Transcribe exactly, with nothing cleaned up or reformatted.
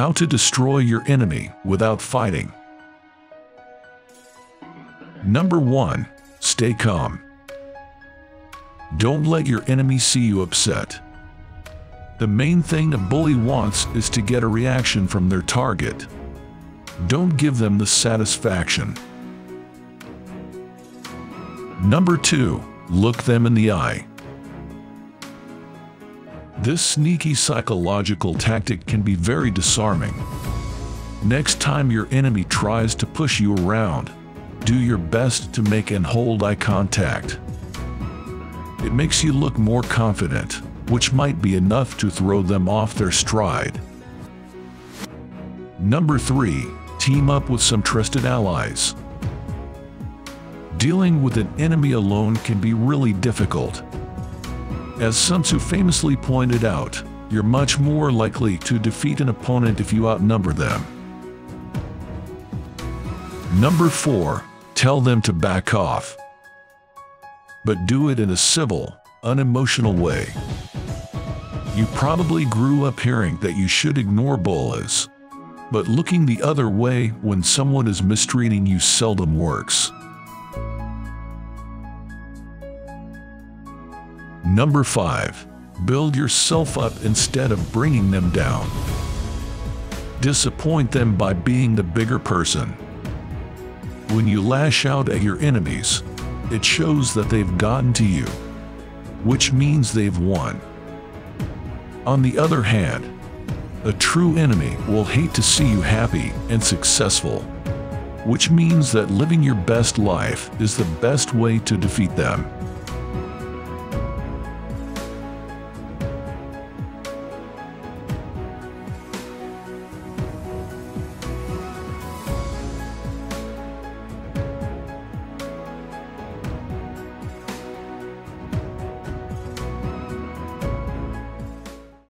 How to destroy your enemy without fighting. Number one. Stay calm. Don't let your enemy see you upset. The main thing a bully wants is to get a reaction from their target. Don't give them the satisfaction. Number two. Look them in the eye. This sneaky psychological tactic can be very disarming. Next time your enemy tries to push you around, do your best to make and hold eye contact. It makes you look more confident, which might be enough to throw them off their stride. Number three. Team up with some trusted allies. Dealing with an enemy alone can be really difficult. As Sun Tzu famously pointed out, you're much more likely to defeat an opponent if you outnumber them. Number four. Tell them to back off. But do it in a civil, unemotional way. You probably grew up hearing that you should ignore bullies, but looking the other way when someone is mistreating you seldom works. Number five. Build yourself up instead of bringing them down. Disappoint them by being the bigger person. When you lash out at your enemies, it shows that they've gotten to you, which means they've won. On the other hand, a true enemy will hate to see you happy and successful, which means that living your best life is the best way to defeat them.